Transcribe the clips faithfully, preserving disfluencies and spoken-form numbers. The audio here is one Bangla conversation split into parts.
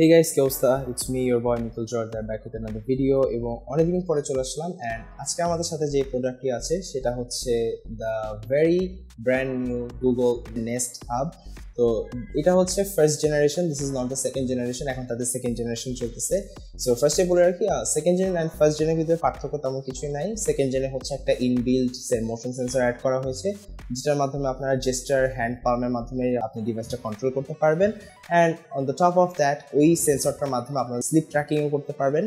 Hey guys, Kyosta, it's me, your boy Mitul Joarder, back with another video. Ebong onek din pore chole aslam and ajke amader sathe je product ti ache seta hocche the very brand new Google Nest Hub. So eta hocche first generation, this is not the second generation, ekhon tader second generation cholteche. So first e bole rakhi second gen and first gen er bidore parthokkyo temon kichhui nai. Second gen e hocche ekta inbuilt motion sensor add kora hoyeche jetar madhyome apnara gesture hand palm er madhyome apni device ta control korte parben, and on the top of that এই সেন্সরটার মাধ্যমে আপনারা স্লিপ ট্র্যাকিং করতে পারবেন।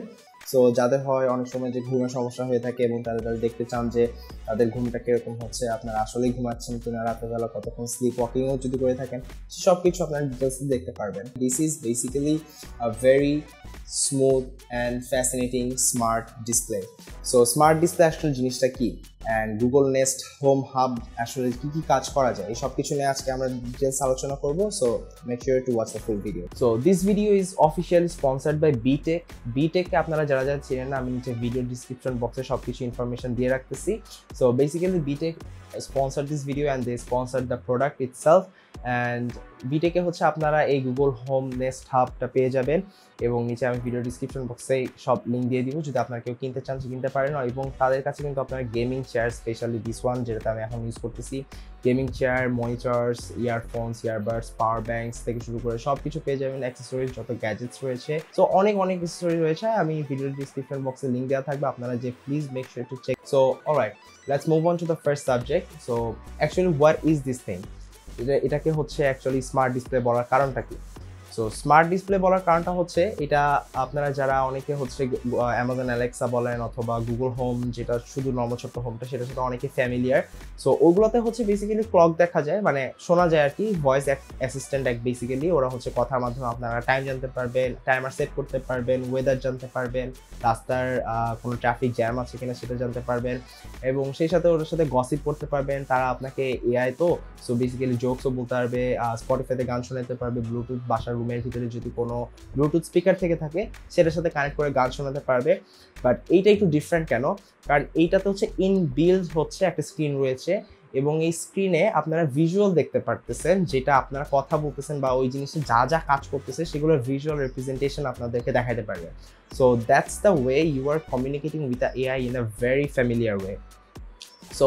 সো যাদের হয় অনেক সময় যে ঘুমের সমস্যা হয়ে থাকে এবং তারা যারা দেখতে চান যে তাদের ঘুমটা কিরকম হচ্ছে, আপনারা আসলে ঘুমাচ্ছেন কিনা, রাতেরবেলা কতক্ষণ স্লিপ ওয়াকিংও যদি করে থাকেন, সব কিছু আপনারা ডিটেলসে দেখতে পারবেন। This is basically a very smooth and fascinating smart display. So smart display আসলে জিনিসটা কি and Google Nest home hub আসলে কী কী কাজ করা যায়, এই সব কিছু নিয়ে আজকে আমরা ডিটেলস আলোচনা করবো। So make sure to watch the full video. So this video is officially sponsored by Bitek. বিটেককে আপনারা যারা যারা চেনেন না, আমি নিচে ভিডিও ডিসক্রিপশন বক্সে সব কিছু ইনফরমেশন দিয়ে রাখতেছি। So basically Bitek sponsored this video and they sponsored the product itself. And বিটেকে হচ্ছে আপনারা এই গুগল হোম নেস্ট হাবটা পেয়ে যাবেন এবং নিচে আমি ভিডিও ডিসক্রিপশন বক্সে সব লিঙ্ক দিয়ে দিব, যদি আপনারা কেউ কিনতে চান কিনতে পারেন। এবং তাদের কাছে কিন্তু আপনারা gaming chair, specially this one যেটাতে আমি এখন ইউজ করতেছি, gaming chair, monitors, earphones, earbuds, power banks থেকে শুরু করে সব কিছু পেয়ে যাবেন, অ্যাক্সেসরিজ যত গ্যাজেটস রয়েছে। সো অনেক অনেক অ্যাক্সেসরিজ রয়েছে, আমি ভিডিও ডিসক্রিপশন বক্সে লিঙ্ক দেওয়া থাকবে, আপনারা যে please make sure to check. So alright, let's move on to the first subject. So actually what is this thing, এটা এটাকে হচ্ছে অ্যাকচুয়ালি স্মার্ট ডিসপ্লে বলার কারণটা কি? সো স্মার্ট ডিসপ্লে বলার কারণটা হচ্ছে এটা আপনারা যারা অনেকে হচ্ছে অ্যামাজন অ্যালেক্সা বলেন অথবা গুগল হোম, যেটা শুধু নর্মাল ছোট্ট হোমটা, সেটার সাথে অনেকে ফ্যামিলিয়ার। সো ওগুলোতে হচ্ছে বেসিক্যালি ক্লক দেখা যায়, মানে শোনা যায় আর কি, ভয়েস অ্যাসিস্ট্যান্ট এক বেসিক্যালি। ওরা হচ্ছে কথার মাধ্যমে আপনারা টাইম জানতে পারবেন, টাইমার সেট করতে পারবেন, ওয়েদার জানতে পারবেন, রাস্তার কোনো ট্রাফিক জ্যাম আছে কিনা সেটা জানতে পারবেন এবং সেই সাথে ওটার সাথে গসিপ করতে পারবেন। তারা আপনাকে এআই তো, সো বেসিক্যালি জোকসও বলতে পারবে, স্পটিফাইতে গান শোনাতে পারবে, ব্লুটুথ বাসার রুমের ভিতরে যদি কোনো ব্লুটুথ স্পিকার থেকে থাকে সেটার সাথে কানেক্ট করে গান শোনাতে পারবে। বাট এইটা একটু ডিফারেন্ট কেন, কারণ এইটাতে হচ্ছে ইনবিল্ড হচ্ছে একটা স্ক্রিন রয়েছে এবং এই স্ক্রিনে আপনারা ভিজুয়াল দেখতে পারতেছেন, যেটা আপনারা কথা বলতেছেন বা ওই জিনিসে যা যা কাজ করতেছে সেগুলোর ভিজুয়াল রিপ্রেজেন্টেশন আপনাদেরকে দেখাতে পারবে। So that's the way you are communicating with a AI in a very familiar way. So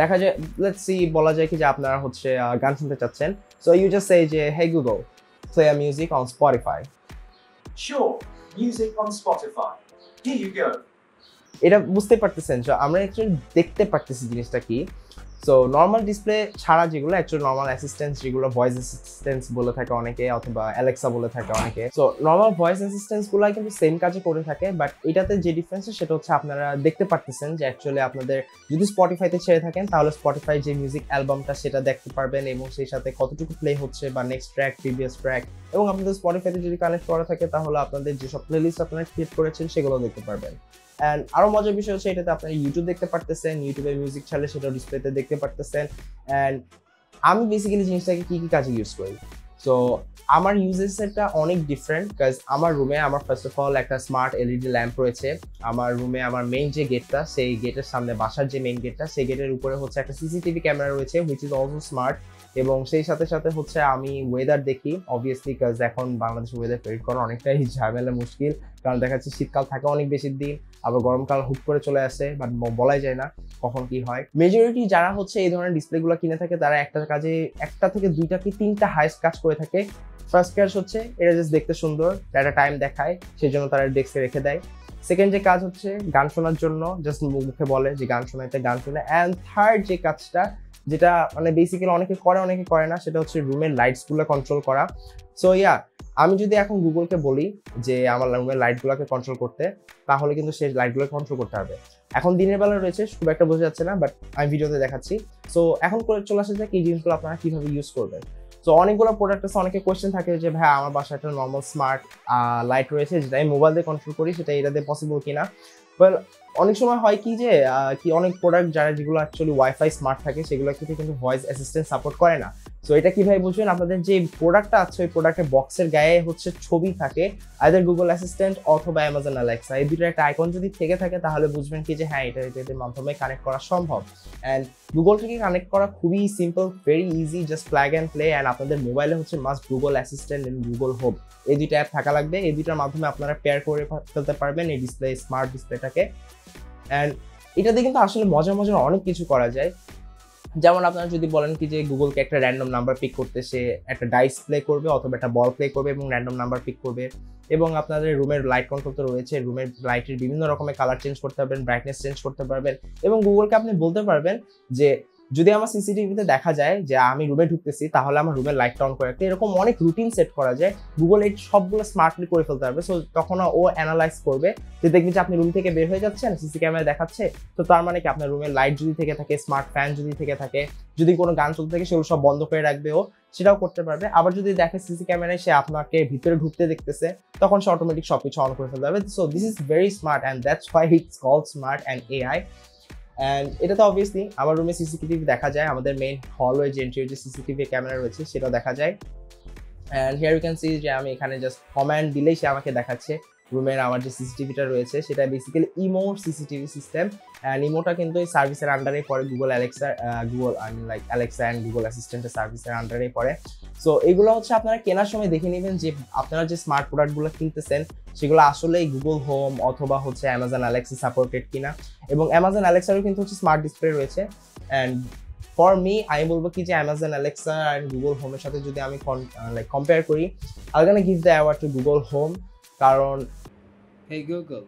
দেখা যায়, লেটস সি, বলা যায় কি যে আপনারা হচ্ছে গান শুনতে চাচ্ছেন, সো ইউ জাস্ট সে যে hey Google, play a music on Spotify. Sure, music on Spotify. Here you go. এটা বুঝতে পারতেছেন, সো আমরা অ্যাকচুয়ালি দেখতে পারতেছি জিনিসটা কি। সো নর্মাল ডিসপ্লে ছাড়া যেগুলো অ্যাকচুয়ালি নর্মাল অ্যাসিস্ট্যান্স, যেগুলো ভয়েস অ্যাসিস্ট্যান্স বলে থাকে অনেকে অথবা অ্যালেক্সা বলে থাকে অনেকে, সো নর্মাল ভয়েস অ্যাসিস্ট্যান্সগুলো কিন্তু সেম কাজে করে থাকে। বাট এটাতে যে ডিফারেন্স সেটা হচ্ছে আপনারা দেখতে পারতেছেন যে অ্যাকচুয়ালি আপনাদের যদি স্পটিফাইতে ছেড়ে থাকেন তাহলে স্পটিফাই যে মিউজিক অ্যালবামটা সেটা দেখতে পারবেন এবং সেই সাথে কতটুকু প্লে হচ্ছে বা নেক্সট ট্র্যাক, প্রিভিয়াস ট্র্যাক, এবং আপনাদের স্পটিফাইতে যদি কানেক্ট করা থাকে তাহলে আপনাদের যেসব প্লেলিস্ট আপনারা ক্রিয়েট করেছেন সেগুলো দেখতে পারবেন। অ্যান্ড আরও মজার বিষয় হচ্ছে এটাতে আপনারা ইউটিউব দেখতে পারতেছেন, ইউটিউবে মিউজিক ছাড়লে সেটাও ডিসপ্লেতে দেখতে পারতেছেন। অ্যান্ড আমি বেসিক্যালি জিনিসটাকে কী কী কাজে ইউজ করি, সো আমার ইউজেসটা অনেক ডিফারেন্ট। বিকজ আমার রুমে আমার ফার্স্ট অফ অল একটা স্মার্ট এলইডি ল্যাম্প রয়েছে আমার রুমে। আমার মেইন যে গেটটা, সেই গেটের সামনে, বাসার যে মেইন গেটটা, সেই গেটের উপরে হচ্ছে একটা সিসিটিভি ক্যামেরা রয়েছে হুইচ ইজ অলসো স্মার্ট। এবং সেই সাথে সাথে হচ্ছে আমি ওয়েদার দেখি অবভিয়াসলি, বিকজ এখন বাংলাদেশের ওয়েদার প্রেডিক্ট করা অনেকটাই ঝামেলা, মুশকিল, কারণ দেখা যাচ্ছে শীতকাল থাকে অনেক বেশি দিন, আবার গরমকাল হুট করে চলে আসে, বাট বলাই যায় না কখন কি হয়। মেজরিটি যারা হচ্ছে এই ধরনের ডিসপ্লেগুলো কিনে থাকে তারা একটা কাজে একটা থেকে দুইটা কি তিনটা হাইস্ট কাজ করে থাকে। ফার্স্ট কাজ হচ্ছে এটা জাস্ট দেখতে সুন্দর, একটা টাইম দেখায় সেই জন্য তারা ডেস্কে রেখে দেয়। সেকেন্ড যে কাজ হচ্ছে গান শোনার জন্য, জাস্ট মুখে বলে যে গান শোনাইতে, গান শোনে। অ্যান্ড থার্ড যে কাজটা, যেটা মানে বেসিক্যালি অনেকে করে অনেকে করে না, সেটা হচ্ছে রুমের লাইটসগুলো কন্ট্রোল করা। সো ইয়া, আমি যদি এখন গুগলকে বলি যে আমার রুমের লাইটগুলোকে কন্ট্রোল করতে, তাহলে কিন্তু সেই লাইটগুলো কন্ট্রোল করতে হবে। এখন দিনের বেলা রয়েছে, খুব একটা বোঝা যাচ্ছে না, বাট আমি ভিডিওতে দেখাচ্ছি। সো এখন করে চলে আসা যাক এই জিনিসগুলো আপনারা কীভাবে ইউজ করবেন। সো অনেকগুলো প্রোডাক্ট আছে, অনেকে কোয়েশ্চেন থাকে যে ভাই আমার বাসায় একটা নর্মাল স্মার্ট লাইট রয়েছে যেটা আমি মোবাইল দিয়ে কন্ট্রোল করি, সেটা এটাতে পসিবল কিনা। ওয়েল, অনেক সময় হয় কি যে কি অনেক প্রোডাক্ট যারা যেগুলো অ্যাকচুয়ালি ওয়াইফাই স্মার্ট থাকে সেগুলো কিন্তু কিন্তু ভয়েস অ্যাসিস্ট্যান্ট সাপোর্ট করে না। সো এটা কিভাবে বুঝবেন? আপনাদের যে প্রোডাক্টটা আছে ওই প্রোডাক্টের বক্সের গায়ে হচ্ছে ছবি থাকে, আইদার গুগল অ্যাসিস্ট্যান্ট অথবা অ্যামাজন অ্যালেক্সা, এই দুটোর একটা আইকন যদি থেকে থাকে তাহলে বুঝবেন কি যে হ্যাঁ এটা এটার মাধ্যমে কানেক্ট করা সম্ভব। অ্যান্ড গুগল থেকে কানেক্ট করা খুবই simple, very easy, just plug and play. And আপনাদের মোবাইলে হচ্ছে must Google Assistant and Google Home, এই দুইটা অ্যাপ থাকা লাগবে। এই দুইটার মাধ্যমে আপনারা পেয়ার করে ফেলতে পারবেন এই ডিসপ্লে, স্মার্ট ডিসপ্লেটাকে। অ্যান্ড এটাতে কিন্তু আসলে মজা মজার অনেক কিছু করা যায়। যেমন আপনারা যদি বলেন কি যে গুগলকে একটা র্যান্ডম নাম্বার পিক করতে, সে একটা ডাইস প্লে করবে অথবা একটা বল প্লে করবে এবং র্যান্ডম নাম্বার পিক করবে। এবং আপনাদের রুমের লাইট কন্ট্রোল তো রয়েছে, রুমের লাইটের বিভিন্ন রকমের কালার চেঞ্জ করতে পারবেন, ব্রাইটনেস চেঞ্জ করতে পারবেন। এবং গুগলকে আপনি বলতে পারবেন যে যদি আমার সিসিটিভিতে দেখা যায় যে আমি রুমে ঢুকতেছি তাহলে আমার রুমের লাইট অন করে রাখতে, এরকম অনেক রুটিন সেট করা যায়। গুগল এই সবগুলো স্মার্টলি করে ফেলতে পারবে। সো তখন ও অ্যানালাইজ করবে যে দেখবেন যে আপনি রুম থেকে বের হয়ে যাচ্ছেন, সিসি ক্যামেরা দেখাচ্ছে, তো তার মানে কি আপনার রুমের লাইট যদি থেকে থাকে, স্মার্ট ফ্যান যদি থেকে থাকে, যদি কোনো গান চলতে থাকে সেগুলো সব বন্ধ করে রাখবে, ও সেটাও করতে পারবে। আবার যদি দেখে সিসি ক্যামেরায় সে আপনাকে ভিতরে ঢুকতে দেখতেছে, তখন সে অটোমেটিক সব কিছু অন করে ফেলতে পারবে। So this is very smart and that's why it's called smart and AI. And এটা তো অবভিয়াসলি আমার রুমে সিসিটিভি দেখা যায়, আমাদের মেইন হলওয়ে যে এন্ট্রির যে সিসিটিভি ক্যামেরা রয়েছে সেটা দেখা যায়। And here you can see যে আমি এখানে জাস্ট কমান্ড দিলেই সে আমাকে দেখাচ্ছে রুমের আমার যে সিসিটিভিটা রয়েছে সেটা basically Imou CCTV system. And ইমোটা কিন্তু এই সার্ভিসের আন্ডারে পড়ে, Google Alexa, Google I mean like Alexa and Google অ্যাসিস্ট্যান্টের সার্ভিসের আন্ডারে পড়ে। সো এগুলো হচ্ছে আপনারা কেনার সময় দেখে নেবেন যে আপনারা যে স্মার্ট প্রোডাক্টগুলো কিনতেছেন সেগুলো আসলে গুগল হোম অথবা হচ্ছে অ্যামাজন অ্যালেক্সা সাপোর্টেড কিনা। এবং অ্যামাজন অ্যালেক্সারও কিন্তু হচ্ছে স্মার্ট ডিসপ্লে রয়েছে। অ্যান্ড ফর মি আমি বলবো কি যে অ্যামাজন অ্যালেক্সা অ্যান্ড গুগল হোমের সাথে যদি আমি লাইক কম্পেয়ার করি, I gonna give the award to Google Home. কারণ Hey Google,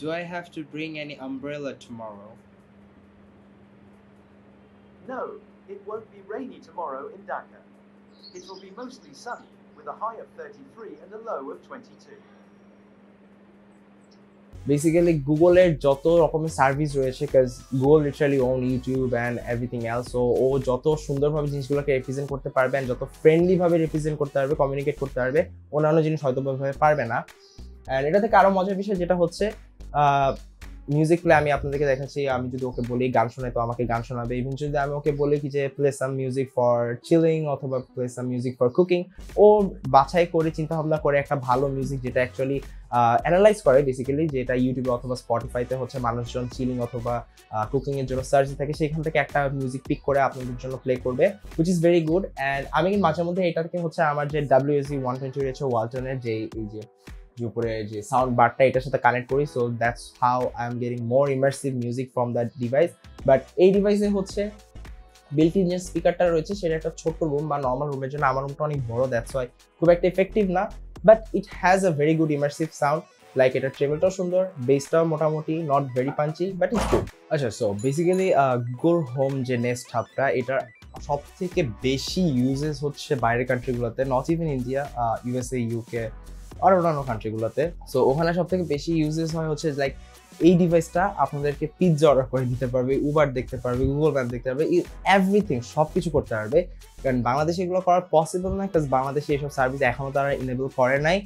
do I have to bring any umbrella tomorrow? No, it won't be rainy tomorrow in Dhaka. It will be mostly sunny with a high of thirty-three and a low of twenty-two. Basically Google-এর যত রকমের সার্ভিস রয়েছে, কাজ Google literally own YouTube and everything else, so ও যত সুন্দরভাবে জিনিসগুলোকে রিপ্রেজেন্ট করতে পারবে and যত ফ্রেন্ডলি ভাবে রিপ্রেজেন্ট করতে পারবে, কমিউনিকেট করতে পারবে, অন্যান্য জিনিস হয়তো ভাবে পারবে না। অ্যান্ড এটা থেকে আরও মজার বিষয় যেটা হচ্ছে মিউজিক প্লে, আমি আপনাদেরকে দেখাচ্ছি। আমি যদি ওকে বলি গান শোনাই তো আমাকে গান শোনাবে। এবং যদি আমি ওকে বলি কি যে play some music for chilling অথবা play some music for cooking, ও বাছাই করে চিন্তাভাবনা করে একটা ভালো মিউজিক যেটা অ্যাকচুয়ালি অ্যানালাইজ করে বেসিক্যালি, যেটা ইউটিউবে অথবা স্পটিফাইতে হচ্ছে মানুষজন চিলিং অথবা কুকিংয়ের জন্য সার্চ থাকে, সেখান থেকে একটা মিউজিক পিক করে আপনাদের জন্য প্লে করবে, which is very good. And আমি মাঝে মধ্যে এটাকে হচ্ছে আমার যে ডাব্লিউএসি ওয়ান টোয়েন্টি রয়েছে ওয়ালটনের যে এই যে উপরে যে সাউন্ড বারটা এটার সাথে কানেক্ট করি, so that's how I am getting more immersive music from that device. But এই ডিভাইসে হচ্ছে বিল্ট ইন যে স্পিকারটা রয়েছে সেটা একটা ছোট্ট রুম বা নর্মাল রুমের জন্য, আমার রুমটা অনেক বড়, দ্যাটস ওয়াই খুব একটা এফেক্টিভ না, but it has a very good immersive sound. Like এটার ট্রেবলটাও সুন্দর, বেসটাও মোটামুটি, not very punchy but it's good. আচ্ছা, সো বেসিক্যালি গুগল হোম যে নেস্ট হাবটা, এটার সব থেকে বেশি ইউজেস হচ্ছে বাইরের কান্ট্রিগুলোতে, not even India, USA, UK আর অন্যান্য কান্ট্রিগুলোতে। সো ওখানে সব থেকে বেশি ইউজেস হয় হচ্ছে লাইক এই ডিভাইসটা আপনাদেরকে পিৎজা অর্ডার করে দিতে পারবে, উবার দেখতে পারবে, গুগল ম্যাপ দেখতে পারবে, এভরিথিং সব কিছু করতে পারবে। কারণ বাংলাদেশে এগুলো করা পসিবল না, কারণ বাংলাদেশে এইসব সার্ভিস এখনও তারা ইনেবল করে নাই।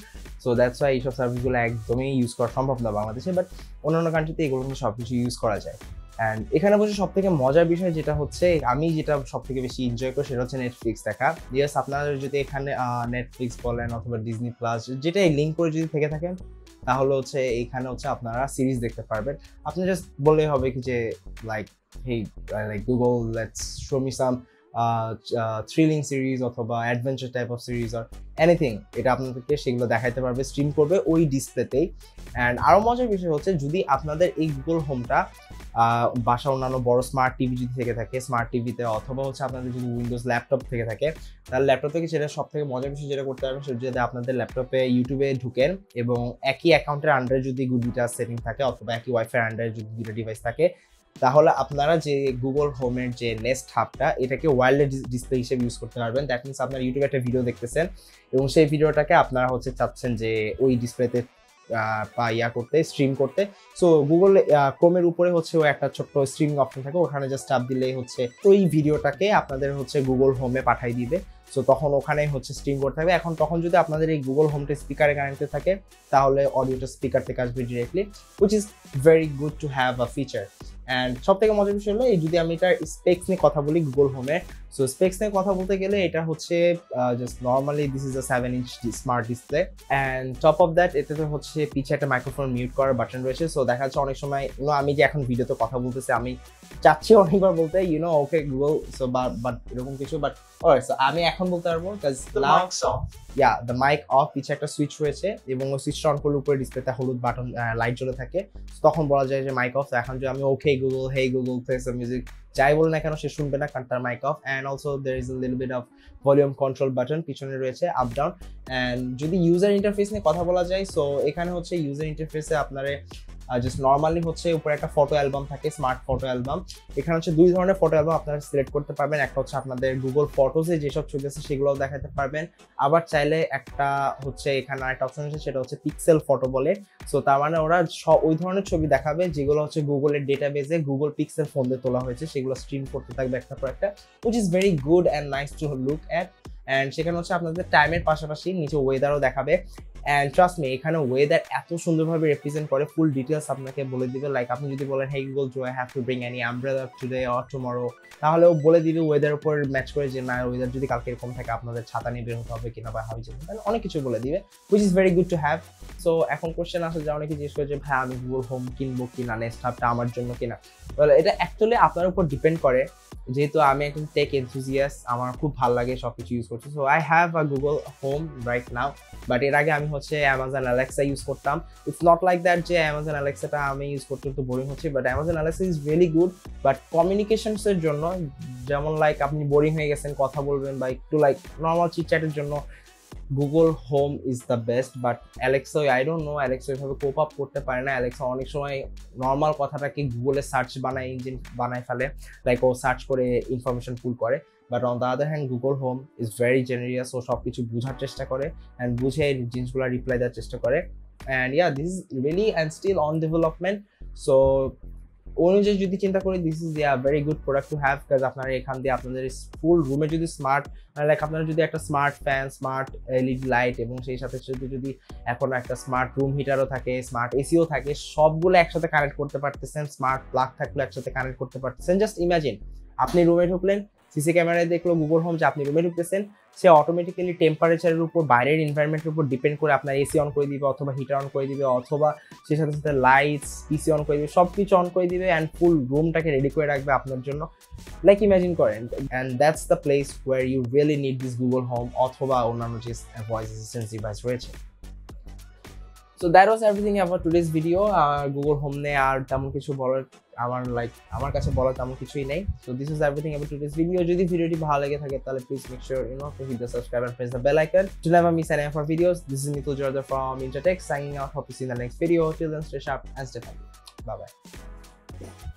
সো দ্যাটস ওয়াই এইসব সার্ভিসগুলো একদমই ইউজ করা সম্ভব না বাংলাদেশে, বাট অন্যান্য কান্ট্রিতে এগুলো কিন্তু সব কিছু ইউজ করা যায়। অ্যান্ড এখানে বসে সব থেকে মজার বিষয় যেটা হচ্ছে, আমি যেটা সব থেকে বেশি এনজয় করি সেটা হচ্ছে নেটফ্লিক্স দেখা। ইয়েস, আপনারা যদি এখানে নেটফ্লিক্স বলেন অথবা ডিজনি প্লাস যেটা এই লিঙ্ক করে যদি থেকে থাকেন তাহলে হচ্ছে এইখানে হচ্ছে আপনারা সিরিজ দেখতে পারবেন। আপনি জাস্ট বললেই হবে কি যে like hey like Google let's show me some thrilling series অথবা adventure type of series or anything, এটা আপনাদেরকে সেগুলো দেখাইতে পারবে, স্ট্রিম করবে ওই ডিসপ্লেতেই। অ্যান্ড আরও মজার বিষয় হচ্ছে যদি আপনাদের এই গুগল হোমটা বাসা অন্যান্য বড় স্মার্ট টিভি যদি থেকে থাকে, স্মার্ট টিভিতে অথবা হচ্ছে আপনাদের যদি উইন্ডোজ ল্যাপটপ থেকে থাকে, তাহলে ল্যাপটপে কি সেটা সব থেকে মজার বিষয় যেটা করতে পারবেন সেটা যদি আপনাদের ল্যাপটপে ইউটিউবে ঢুকেন এবং একই অ্যাকাউন্টের আন্ডারে যদি গুগলটা সেটিং থাকে অথবা একই ওয়াইফাই আন্ডারে যদি দুটো ডিভাইস থাকে, তাহলে আপনারা যে গুগল হোমের যে নেস্ট হাবটা এটাকে ওয়ার্ল্ড ডিসপ্লে হিসেবে ইউজ করতে পারবেন। দ্যাট মিনস আপনার ইউটিউবে একটা ভিডিও দেখতেছেন এবং সেই ভিডিওটাকে আপনারা হচ্ছে চাচ্ছেন যে ওই ডিসপ্লেতে বা ইয়া করতে, স্ট্রিম করতে। সো গুগল ক্রোমের উপরে হচ্ছে ও একটা ছোট্ট স্ট্রিমিং অপশন থাকে, ওখানে জাস্ট চাপ দিলেই হচ্ছে ওই ভিডিওটাকে আপনাদের হচ্ছে গুগল হোমে পাঠিয়ে দিবে। সো তখন ওখানেই হচ্ছে স্ট্রিম বোর্ড থাকবে। এখন তখন যদি আপনাদের এই গুগল হোম টেস্ট স্পিকারে কানেক্টেড থাকে তাহলে অডিওটা স্পিকার থেকে আসবে directly, which is very good to have a feature. And সব থেকে মজার বিষয় হলো এই, যদি আমি এটার স্পেক্স নিয়ে কথা বলি গুগল হোমের, সো স্পেক্স নিয়ে কথা বলতে গেলে এটা হচ্ছে just normally this is a seven inch smart display and top of that এটাতে হচ্ছে পিছে একটা মাইক্রোফোন মিউট করার বাটন রয়েছে। সো দেখা যাচ্ছে অনেক সময় ইউনো আমি যে এখন ভিডিওতে কথা বলতেছি আমি চাচ্ছি অনেকবার বলতে you know okay Google so but এরকম কিছু, বাট অলরাইট সো আমি এখন বলতে পারবো কাজ ইয়া দ্য মাইক অফ, পিছে একটা সুইচ রয়েছে এবং ওই সুইচটা অন করলে উপরে ডিসপ্লেতে হলুদ বাটন লাইট জ্বলে থাকে, তখন বলা যায় যে মাইক অফ। এখন যদি আমি okay Google hey Google play some music যাই বল না কেন সে শুনবে না কারণ তার mic off. And also there is a little bit of volume control button পিছনে রয়েছে আপ ডাউন। অ্যান্ড যদি ইউজার ইন্টারফেস নিয়ে কথা বলা যায়, সো এখানে হচ্ছে ইউজার ইন্টারফেসে আপনার জাস্ট নর্মালি হচ্ছে উপরে একটা ফটো অ্যালবাম থাকে, স্মার্ট ফটো অ্যালবাম। এখানে হচ্ছে দুই ধরনের ফটো অ্যালবাম আপনারা সিলেক্ট করতে পারবেন, একটা হচ্ছে আপনাদের গুগল ফটোসে যেসব ছবি আছে সেগুলোও দেখাতে পারবেন, আবার চাইলে একটা হচ্ছে এখানে আরেকটা অপশন আছে সেটা হচ্ছে পিক্সেল ফটো বলে। সো তার মানে ওরা ওই ধরনের ছবি দেখাবে যেগুলো হচ্ছে গুগলের ডেটাবেজে গুগল পিক্সেল ফোন দিয়ে তোলা হয়েছে, সেগুলো স্ট্রিম করতে থাকবে একটা পর একটা, which is very good and nice to look at. And সেখানে হচ্ছে আপনাদের টাইমের পাশাপাশি নিচে ওয়েদারও দেখাবে। অ্যান্ড ট্রাস্ট মি এখানে ওয়েদার এত সুন্দরভাবে রিপ্রেজেন্ট করে, ফুল ডিটেলস আপনাকে বলে দিবে। লাইক আপনি যদি বলেন hey Google do I have to bring any umbrella today or tomorrow, তাহলেও বলে দিবে ওয়েদার উপর ম্যাচ করে যে না ওয়েদার যদি কালকে এরকম থাকে আপনাদের ছাতা নিয়ে বের হতে হবে কিনা বা হাওয়া চলবে, তাহলে অনেক কিছু বলে দিবে, which is very good to have. So এখন কোয়েশ্চেন আসে যে অনেকে জিজ্ঞেস করে যে ভাই আমি গুগল হোম কিনবো কিনা, নেক্সট হাবটা আমার জন্য কিনা। তাহলে এটা অ্যাকচুয়ালি আপনার উপর ডিপেন্ড করে, যেহেতু আমি একজন টেক এনথুজিয়াস্ট আমার খুব ভালো লাগে সব কিছু ইউজ করছি। So I have a Google home right now, but এর আগে আমি হচ্ছে অ্যামাজন অ্যালেক্সা ইউজ করতাম। ইটস নট লাইক দ্যাট যে অ্যামাজন অ্যালেক্সাটা আমি ইউজ করতে একটু বোরিং হচ্ছে, but Amazon Alexa is really good. But কমিউনিকেশনসের জন্য যেমন লাইক আপনি বোরিং হয়ে গেছেন কথা বলবেন বা একটু লাইক নর্মাল চিটচ্যাটের জন্য Google home is the best. But Alexa I don't know, Alexa এভাবে কোপ আপ করতে পারে না। অ্যালেক্সা অনেক সময় নর্মাল কথাটাকে গুগলে সার্চ বানায়, ইঞ্জিন বানায় ফেলে, লাইক ও সার্চ করে ইনফরমেশন পুল করে। But on the other hand Google home is very generous, ও সব কিছু বোঝার চেষ্টা করে অ্যান্ড বুঝে জিনিসগুলো রিপ্লাই দেওয়ার চেষ্টা করে। And yeah this is really and still on development. So অনুযায়ী যদি চিন্তা করি this is a very good product to have, কাজ আপনারা এখান দিয়ে আপনাদের ফুল রুমে যদি স্মার্ট লাইক আপনারা যদি একটা smart fan, smart LED light এবং সেই সাথে সাথে যদি এখন একটা স্মার্ট রুম হিটারও থাকে, স্মার্ট এসিও থাকে, সবগুলো একসাথে কানেক্ট করতে পারতেছেন, স্মার্ট প্লাগ থাকলে একসাথে কানেক্ট করতে পারতেছেন। জাস্ট ইমাজিন আপনি রুমে ঢুকলেন, সিসি ক্যামেরায় দেখলো গুগল হোম যে আপনি রুমে ঢুকতেছেন, সে অটোমেটিক্যালি টেম্পারেচারের উপর, বাইরের এনভায়রনমেন্টের উপর ডিপেন্ড করে আপনার এসি অন করে দিবে অথবা হিটার অন করে দিবে অথবা সেই সাথে সাথে লাইটস, পিসি অন করে দিবে, সব কিছু অন করে দিবে অ্যান্ড ফুল রুমটাকে রেডি করে রাখবে আপনার জন্য। লাইক ইমাজিন করেন, and that's the place where you really need this Google home অথবা অন্যান্য যে ভয়েস অ্যাসিস্ট্যান্ট ডিভাইস রয়েছে। So that was everything about today's video. Uh, Google Home ne ar temon kichu bolar amar like amar kache bolar temon kichui nei. So this is everything about today's video. Jodi video ti bhalo lage thake tale please make sure you know to hit the subscribe and press the bell icon to never miss any of our videos. This is Mitul Joarder from Intra Tech signing out. Hope you see you in the next video. Till then, stay sharp and stay happy. Bye bye.